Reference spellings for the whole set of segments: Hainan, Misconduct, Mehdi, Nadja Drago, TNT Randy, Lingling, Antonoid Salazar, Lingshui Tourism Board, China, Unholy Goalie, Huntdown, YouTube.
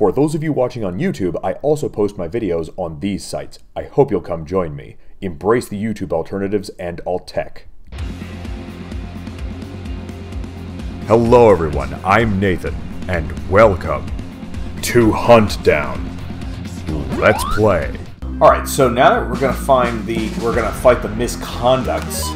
For those of you watching on YouTube, I also post my videos on these sites. I hope you'll come join me. Embrace the YouTube alternatives and alt tech. Hello everyone, I'm Nathan, and welcome to Huntdown. Let's play. Alright, so now that we're gonna fight the misconducts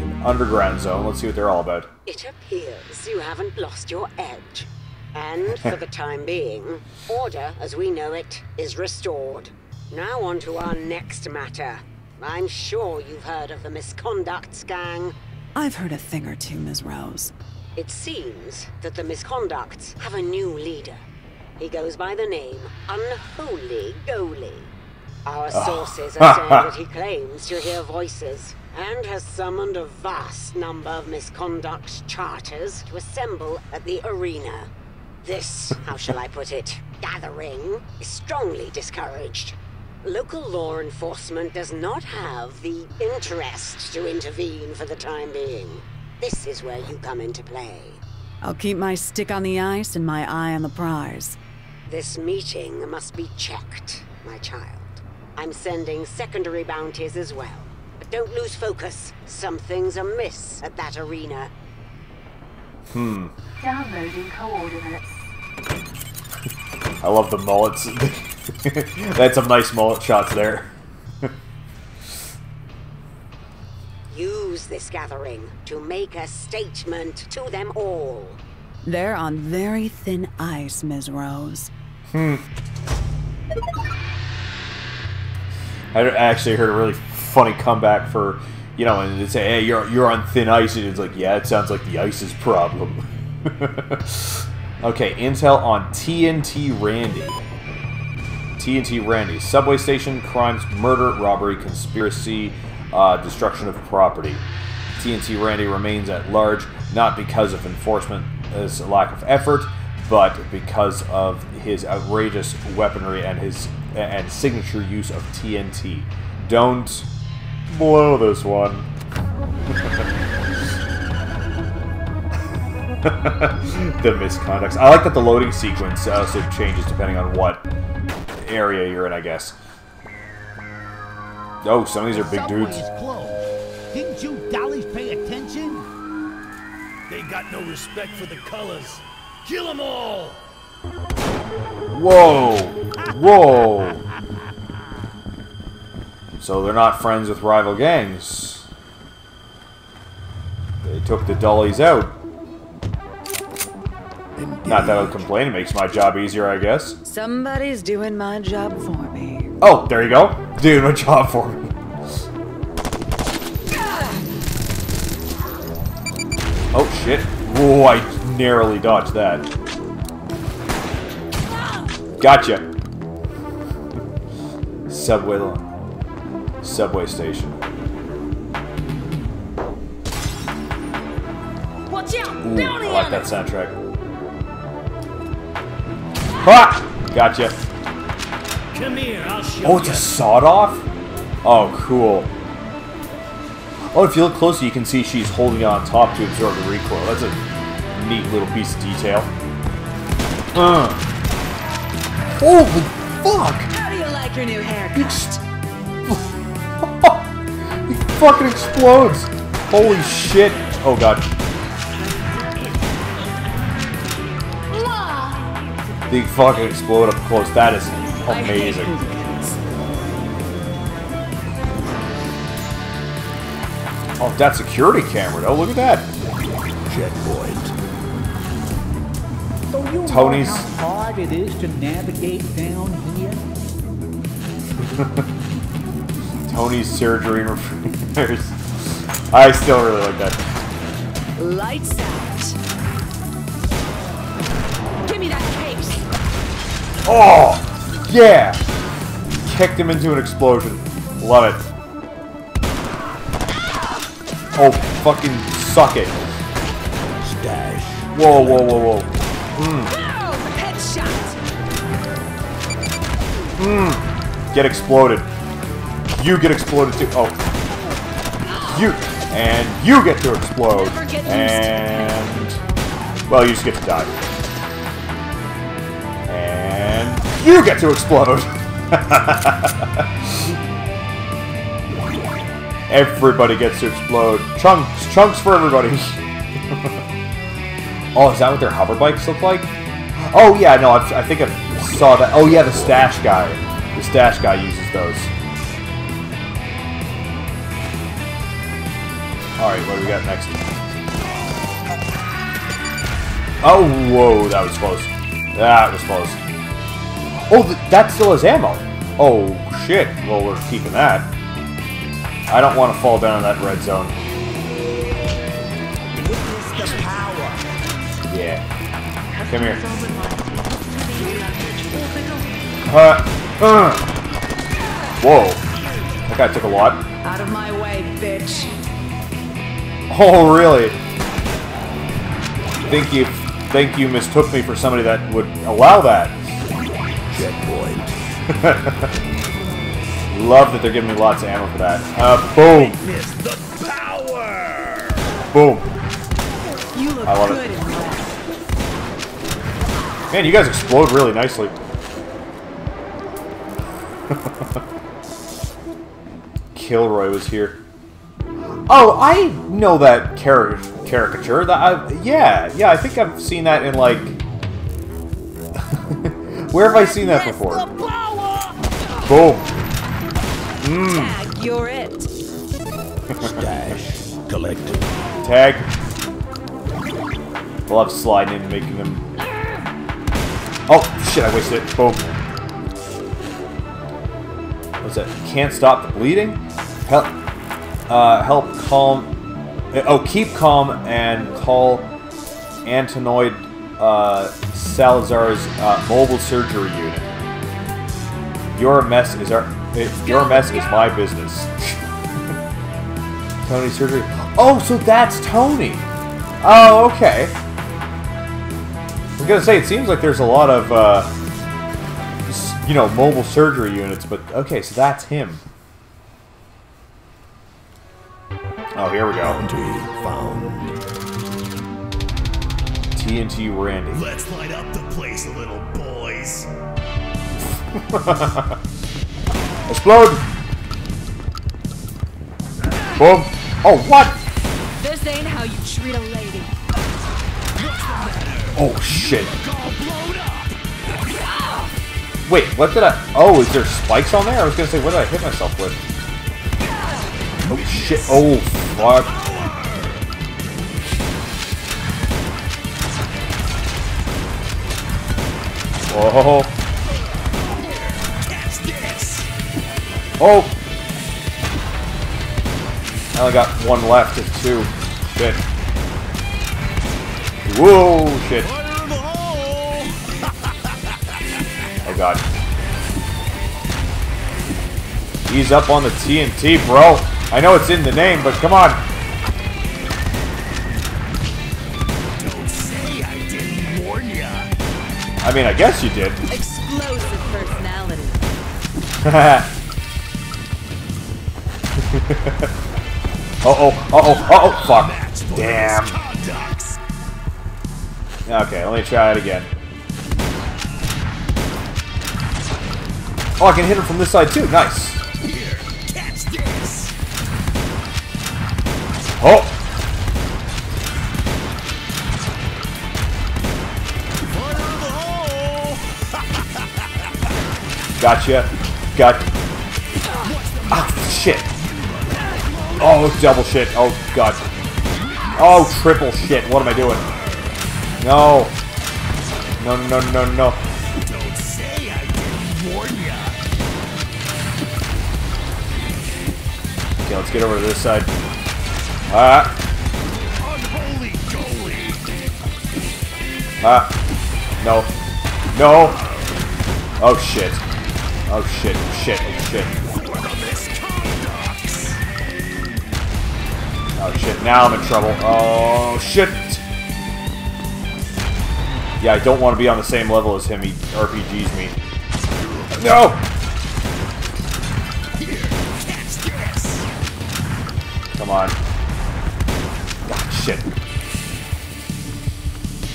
in Underground Zone, let's see what they're all about. It appears you haven't lost your edge. And for the time being, order as we know it is restored. Now on to our next matter. I'm sure you've heard of the Misconduct gang. I've heard a thing or two, Ms. Rose. It seems that the Misconducts have a new leader. He goes by the name Unholy Goalie. Our sources are saying that he claims to hear voices and has summoned a vast number of Misconduct charters to assemble at the arena. This, how shall I put it, gathering is strongly discouraged. Local law enforcement does not have the interest to intervene for the time being. This is where you come into play. I'll keep my stick on the ice and my eye on the prize. This meeting must be checked, my child. I'm sending secondary bounties as well. But don't lose focus. Something's amiss at that arena. Downloading coordinates. I love the mullets. That's some nice mullet shots there. Use this gathering to make a statement to them all. They're on very thin ice, Ms. Rose. I actually heard a really funny comeback for, you know, and they say, hey, you're on thin ice, and it's like, yeah, it sounds like the ice's problem. Okay, intel on TNT Randy. TNT Randy. Subway station, crimes, murder, robbery, conspiracy, destruction of property. TNT Randy remains at large, not because of enforcement as a lack of effort, but because of his outrageous weaponry and his signature use of TNT. Don't blow this one. The misconducts. I like that the loading sequence also changes depending on what area you're in, I guess. Oh, some of these are big dudes. Didn't you dollies pay attention? They got no respect for the colors. Kill them all! Whoa! Whoa! So they're not friends with rival gangs. They took the dollies out. Indeed. Not that I'll complain, it makes my job easier, I guess. Somebody's doing my job for me. Oh, there you go. Doing my job for me. Oh, shit. Whoa, I narrowly dodged that. Gotcha. Subway station. Watch out! Ooh, I like that soundtrack. Ha! Gotcha. Come here, I'll show you. It's a sawed-off? Oh, cool. Oh, if you look closely, you can see she's holding on top to absorb the recoil. That's a neat little piece of detail. Holy fuck! How do you like your new haircut? He fucking explodes! Holy shit! Oh god. They fucking explode up close. That is amazing. Oh, that security camera! Oh, look at that. Jet point. So you Tony's. Know how hard it is to navigate down here. Tony's surgery and repairs. I still really like that. Lights out. Give me that case. Oh, yeah. Kicked him into an explosion. Love it. Oh, fucking suck it. Stash. Whoa, whoa, whoa, whoa. Get exploded. You get exploded too. Oh. You get to explode. And well, you just get to die. And You get to explode! Everybody gets to explode. Chunks! Chunks for everybody! Oh, is that what their hover bikes look like? Oh, yeah, no, I think I saw that. Oh, yeah, the stash guy. The stash guy uses those. Alright, what do we got next? Oh, whoa, that was close. That was close. Oh, that still has ammo. Oh, shit. Well, we're keeping that. I don't want to fall down in that red zone. Yeah. Come here. Whoa. That guy took a lot. Out of my way, bitch. Oh, really? Think you mistook me for somebody that would allow that. Jet boy. Love that they're giving me lots of ammo for that. Boom. The power. Boom. You look good. It. Man, you guys explode really nicely. Kilroy was here. Oh, I know that caricature. That yeah, I think I've seen that in like. Where have I seen that before? Boom. Tag, you're it. Stash collected. Tag. Love sliding in and making them. Oh shit! I wasted it. Boom. What's that? Can't stop the bleeding. Hell. Help calm. Oh, keep calm and call Antonoid Salazar's mobile surgery unit. Your mess is our. Your mess is my business. Tony's surgery. Oh, so that's Tony. Oh, okay. I'm gonna say it seems like there's a lot of you know, mobile surgery units, but okay, so that's him. Oh, here we go. Found. TNT Randy. Let's light up the place a little, boys. Explode! Boom! Oh, what? This ain't how you treat a lady. Oh, shit. Wait, what did I... Oh, is there spikes on there? I was gonna say, what did I hit myself with? Oh shit, oh fuck. Oh. Oh. I only got one left of two. Shit. Whoa, shit. Oh god. He's up on the TNT, bro. I know it's in the name, but come on. Don't say I didn't warn ya. I mean, I guess you did. Explosive personality. uh oh, fuck. Damn. Okay, let me try it again. Oh, I can hit him from this side too. Nice. Oh! Gotcha. Got. Ah, shit. Oh, double shit. Oh, god. Oh, triple shit. What am I doing? No. No, no, no, no. Don't say I didn't warn ya. Okay, let's get over to this side. Unholy goalie. No. No. Oh shit. Oh shit. Shit. Shit. Oh shit. Now I'm in trouble. Oh shit. Yeah, I don't want to be on the same level as him. He RPGs me. No! Come on. Shit.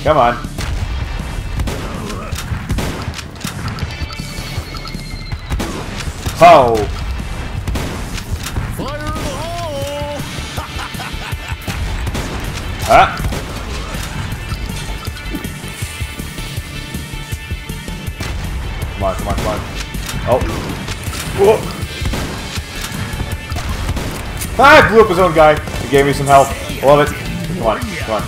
Come on. Oh. Fire in the hole. Huh? Come on, come on, come on. Oh. Whoa. Ah, I blew up his own guy. He gave me some help. I love it. Come on, come on.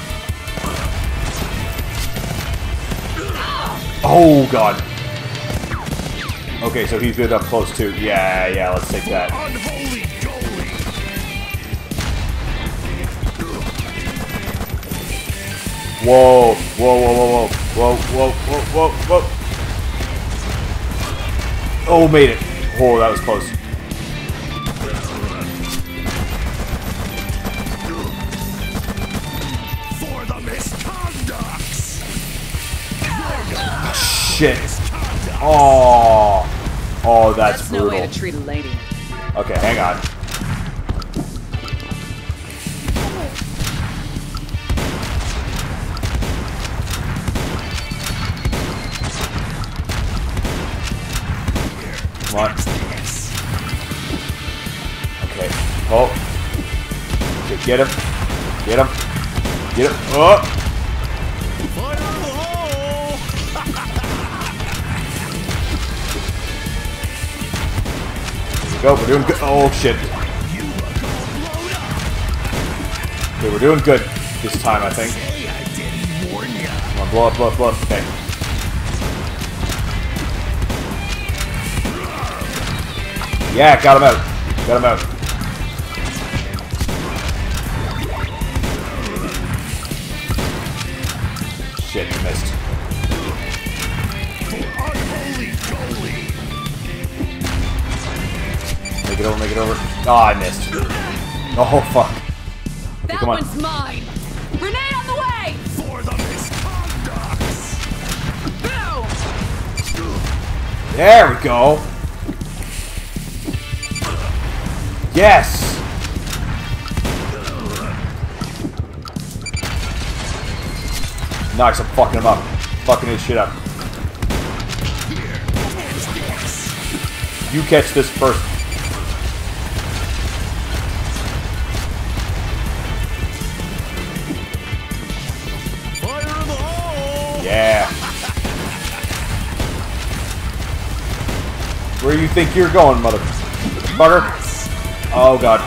Oh, God. Okay, so he's good up close, too. Yeah, yeah, let's take that. Unholy Goalie. Whoa, whoa, whoa, whoa, whoa, whoa, whoa, whoa, whoa. Oh, made it. Oh, that was close. Shit. Oh. Oh, that's brutal. No way to treat a lady. Okay, hang on. Come on. Okay. Oh. Okay, get him. Get him. Get him. Oh. Go, we're doing good. Oh, shit. Okay, we're doing good this time, I think. Come on, blow up, blow up, blow up. Okay. Yeah, got him out. Got him out. Shit, you missed. Make it over, make it over. Oh, I missed. Oh, fuck. Okay, that come on. One's mine. Grenade on the way! For the misconduct. Boom! There we go. Yes! Nice, I'm fucking him up. Fucking his shit up. You catch this first. Yeah. Where do you think you're going, mother? Oh, God.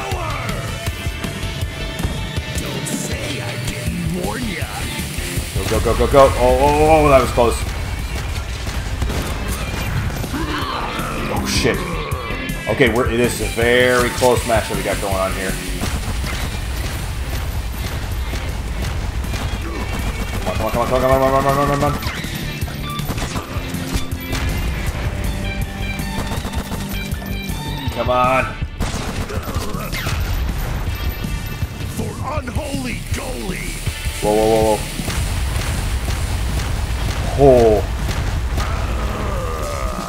Don't say I didn't warn ya. Go, go, go, go, go. Oh, oh, oh, that was close. Oh, shit. Okay, this is a very close match that we got going on here. Come on, come on, come on, come on, come on, come on, come on. Come on. For unholy goalie. Whoa, whoa, whoa, whoa. Oh.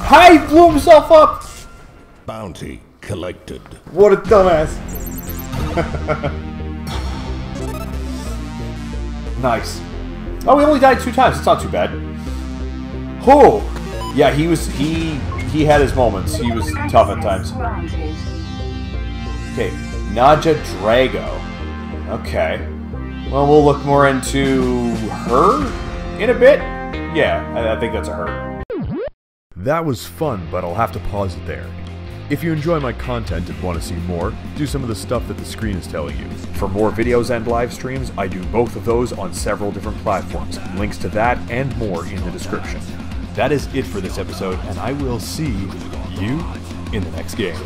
Hi, blew himself up. Bounty collected. What a dumbass. Nice. Oh, we only died 2 times. It's not too bad. Oh, yeah, he had his moments. He was tough at times. Okay, Nadja Drago. Okay. Well, we'll look more into her in a bit. Yeah, I think that's a her. That was fun, but I'll have to pause it there. If you enjoy my content and want to see more, do some of the stuff that the screen is telling you. For more videos and live streams, I do both of those on several different platforms. Links to that and more in the description. That is it for this episode, and I will see you in the next game.